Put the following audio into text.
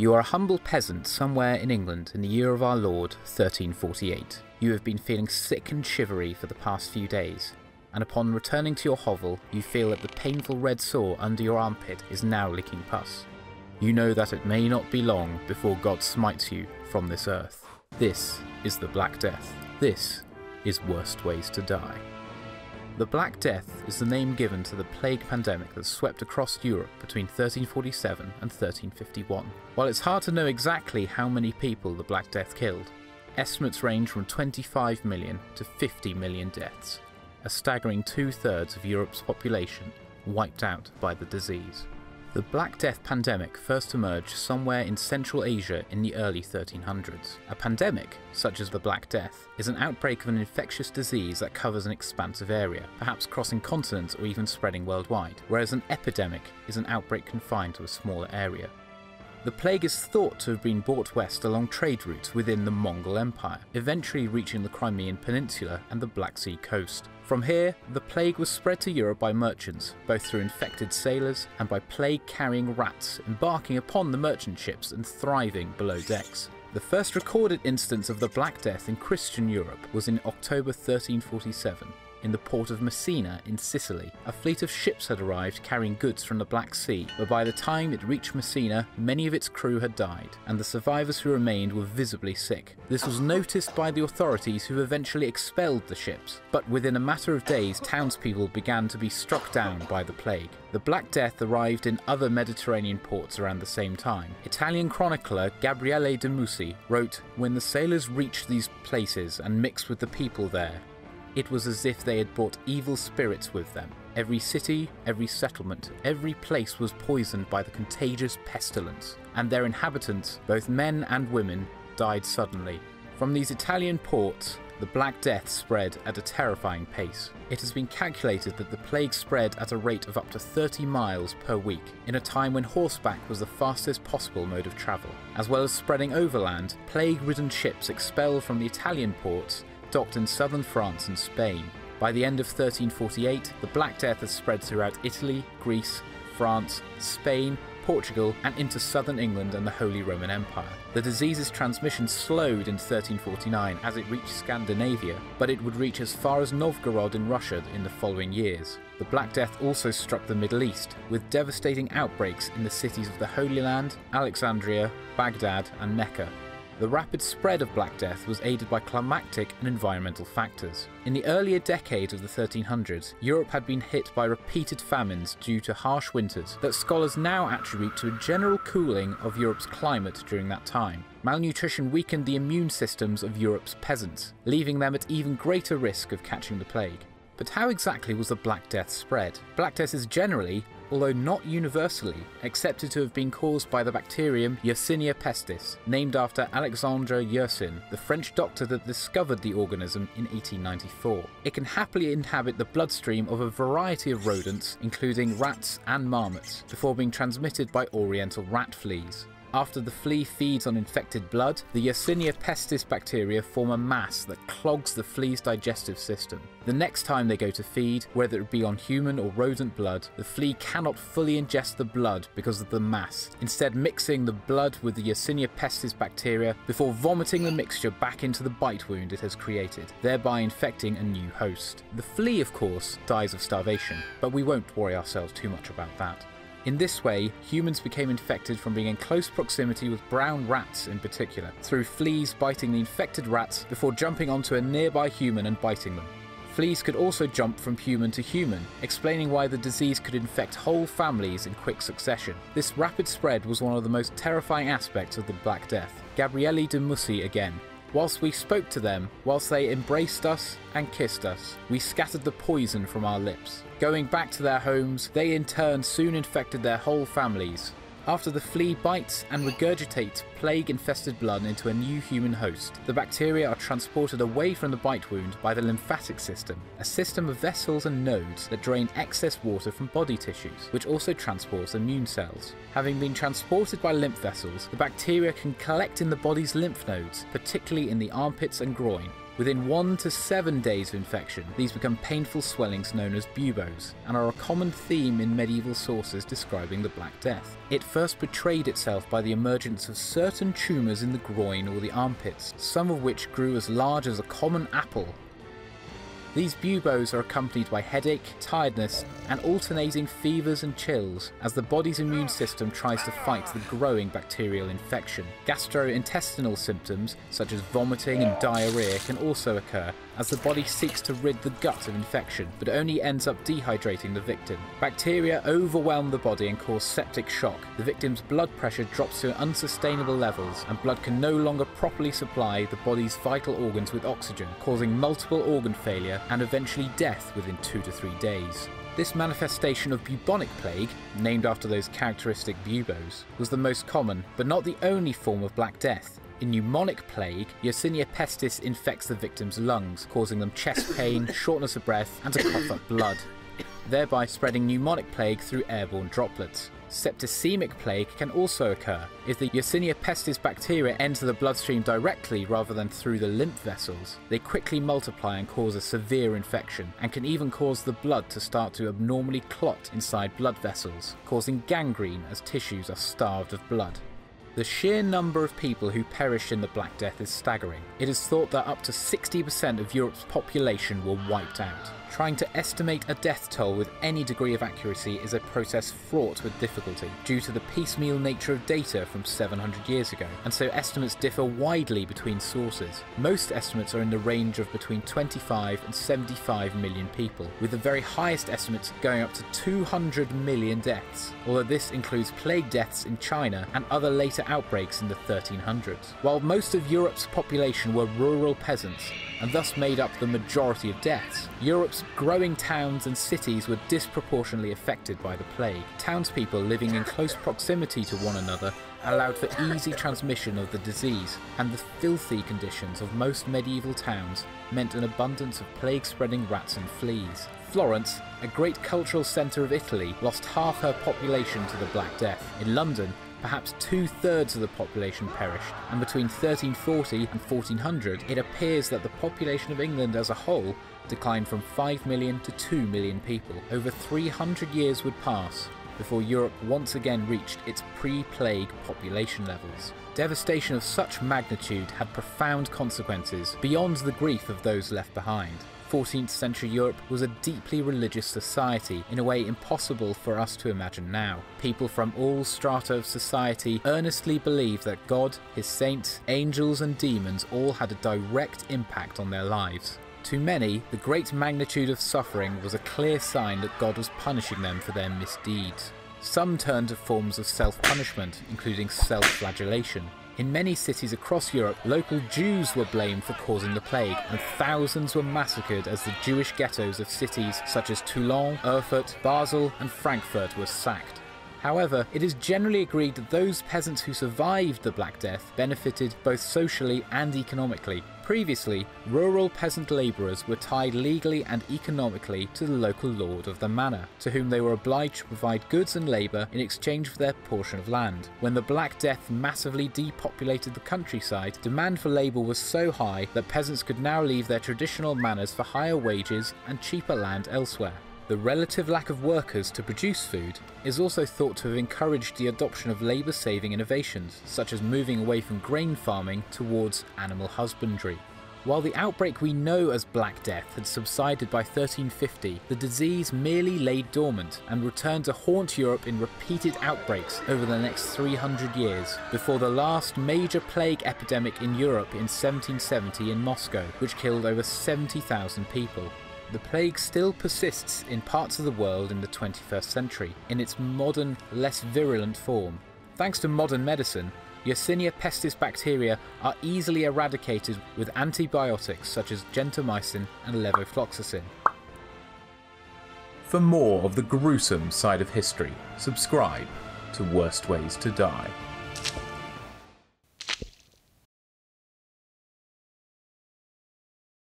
You are a humble peasant somewhere in England in the year of our Lord, 1348. You have been feeling sick and shivery for the past few days, and upon returning to your hovel, you feel that the painful red sore under your armpit is now licking pus. You know that it may not be long before God smites you from this earth. This is the Black Death. This is Worst Ways to Die. The Black Death is the name given to the plague pandemic that swept across Europe between 1347 and 1351. While it's hard to know exactly how many people the Black Death killed, estimates range from 25 million to 50 million deaths, a staggering two-thirds of Europe's population wiped out by the disease. The Black Death pandemic first emerged somewhere in Central Asia in the early 1300s. A pandemic, such as the Black Death, is an outbreak of an infectious disease that covers an expansive area, perhaps crossing continents or even spreading worldwide, whereas an epidemic is an outbreak confined to a smaller area. The plague is thought to have been brought west along trade routes within the Mongol Empire, eventually reaching the Crimean Peninsula and the Black Sea coast. From here, the plague was spread to Europe by merchants, both through infected sailors and by plague-carrying rats embarking upon the merchant ships and thriving below decks. The first recorded instance of the Black Death in Christian Europe was in October 1347. In the port of Messina in Sicily, a fleet of ships had arrived carrying goods from the Black Sea, but by the time it reached Messina, many of its crew had died, and the survivors who remained were visibly sick. This was noticed by the authorities, who eventually expelled the ships, but within a matter of days, townspeople began to be struck down by the plague. The Black Death arrived in other Mediterranean ports around the same time. Italian chronicler Gabriele de Mussi wrote, "When the sailors reached these places and mixed with the people there, it was as if they had brought evil spirits with them. Every city, every settlement, every place was poisoned by the contagious pestilence, and their inhabitants, both men and women, died suddenly." From these Italian ports, the Black Death spread at a terrifying pace. It has been calculated that the plague spread at a rate of up to 30 miles per week, in a time when horseback was the fastest possible mode of travel. As well as spreading overland, plague-ridden ships expelled from the Italian ports docked in southern France and Spain. By the end of 1348, the Black Death had spread throughout Italy, Greece, France, Spain, Portugal, and into southern England and the Holy Roman Empire. The disease's transmission slowed in 1349 as it reached Scandinavia, but it would reach as far as Novgorod in Russia in the following years. The Black Death also struck the Middle East, with devastating outbreaks in the cities of the Holy Land, Alexandria, Baghdad, and Mecca. The rapid spread of Black Death was aided by climatic and environmental factors. In the earlier decade of the 1300s, Europe had been hit by repeated famines due to harsh winters that scholars now attribute to a general cooling of Europe's climate during that time. Malnutrition weakened the immune systems of Europe's peasants, leaving them at even greater risk of catching the plague. But how exactly was the Black Death spread? Black Death is generally, although not universally, accepted to have been caused by the bacterium Yersinia pestis, named after Alexandre Yersin, the French doctor that discovered the organism in 1894. It can happily inhabit the bloodstream of a variety of rodents, including rats and marmots, before being transmitted by Oriental rat fleas. After the flea feeds on infected blood, the Yersinia pestis bacteria form a mass that clogs the flea's digestive system. The next time they go to feed, whether it be on human or rodent blood, the flea cannot fully ingest the blood because of the mass, instead mixing the blood with the Yersinia pestis bacteria before vomiting the mixture back into the bite wound it has created, thereby infecting a new host. The flea, of course, dies of starvation, but we won't worry ourselves too much about that. In this way, humans became infected from being in close proximity with brown rats in particular, through fleas biting the infected rats before jumping onto a nearby human and biting them. Fleas could also jump from human to human, explaining why the disease could infect whole families in quick succession. This rapid spread was one of the most terrifying aspects of the Black Death. Gabriele de Mussi again. "Whilst we spoke to them, whilst they embraced us and kissed us, we scattered the poison from our lips. Going back to their homes, they in turn soon infected their whole families. After the flea bites and regurgitates plague-infested blood into a new human host, the bacteria are transported away from the bite wound by the lymphatic system, a system of vessels and nodes that drain excess water from body tissues, which also transports immune cells. Having been transported by lymph vessels, the bacteria can collect in the body's lymph nodes, particularly in the armpits and groin, Within 1 to 7 days of infection, these become painful swellings known as buboes, and are a common theme in medieval sources describing the Black Death. It first betrayed itself by the emergence of certain tumours in the groin or the armpits, some of which grew as large as a common apple. These buboes are accompanied by headache, tiredness, and alternating fevers and chills as the body's immune system tries to fight the growing bacterial infection. Gastrointestinal symptoms such as vomiting and diarrhea can also occur as the body seeks to rid the gut of infection, but only ends up dehydrating the victim. Bacteria overwhelm the body and cause septic shock. The victim's blood pressure drops to unsustainable levels, and blood can no longer properly supply the body's vital organs with oxygen, causing multiple organ failure and eventually death within 2 to 3 days. This manifestation of bubonic plague, named after those characteristic buboes, was the most common, but not the only form of Black Death. In pneumonic plague, Yersinia pestis infects the victim's lungs, causing them chest pain, shortness of breath, and to cough up blood, thereby spreading pneumonic plague through airborne droplets. Septicemic plague can also occur if the Yersinia pestis bacteria enter the bloodstream directly rather than through the lymph vessels. They quickly multiply and cause a severe infection, and can even cause the blood to start to abnormally clot inside blood vessels, causing gangrene as tissues are starved of blood. The sheer number of people who perished in the Black Death is staggering. It is thought that up to 60% of Europe's population were wiped out. Trying to estimate a death toll with any degree of accuracy is a process fraught with difficulty due to the piecemeal nature of data from 700 years ago, and so estimates differ widely between sources. Most estimates are in the range of between 25 and 75 million people, with the very highest estimates going up to 200 million deaths, although this includes plague deaths in China and other later outbreaks in the 1300s. While most of Europe's population were rural peasants, and thus made up the majority of deaths, Europe's growing towns and cities were disproportionately affected by the plague. Townspeople living in close proximity to one another allowed for easy transmission of the disease, and the filthy conditions of most medieval towns meant an abundance of plague-spreading rats and fleas. Florence, a great cultural centre of Italy, lost half her population to the Black Death. In London, perhaps 2/3 of the population perished, and between 1340 and 1400 it appears that the population of England as a whole declined from 5 million to 2 million people. Over 300 years would pass before Europe once again reached its pre-plague population levels. Devastation of such magnitude had profound consequences beyond the grief of those left behind. 14th century Europe was a deeply religious society in a way impossible for us to imagine now. People from all strata of society earnestly believed that God, his saints, angels and demons all had a direct impact on their lives. To many, the great magnitude of suffering was a clear sign that God was punishing them for their misdeeds. Some turned to forms of self-punishment, including self-flagellation. In many cities across Europe, local Jews were blamed for causing the plague, and thousands were massacred as the Jewish ghettos of cities such as Toulon, Erfurt, Basel, and Frankfurt were sacked. However, it is generally agreed that those peasants who survived the Black Death benefited both socially and economically. Previously, rural peasant labourers were tied legally and economically to the local lord of the manor, to whom they were obliged to provide goods and labour in exchange for their portion of land. When the Black Death massively depopulated the countryside, demand for labour was so high that peasants could now leave their traditional manors for higher wages and cheaper land elsewhere. The relative lack of workers to produce food is also thought to have encouraged the adoption of labour-saving innovations, such as moving away from grain farming towards animal husbandry. While the outbreak we know as Black Death had subsided by 1350, the disease merely lay dormant and returned to haunt Europe in repeated outbreaks over the next 300 years, before the last major plague epidemic in Europe in 1770 in Moscow, which killed over 70,000 people. The plague still persists in parts of the world in the 21st century, in its modern, less virulent form. Thanks to modern medicine, Yersinia pestis bacteria are easily eradicated with antibiotics such as gentamicin and levofloxacin. For more of the gruesome side of history, subscribe to Worst Ways to Die.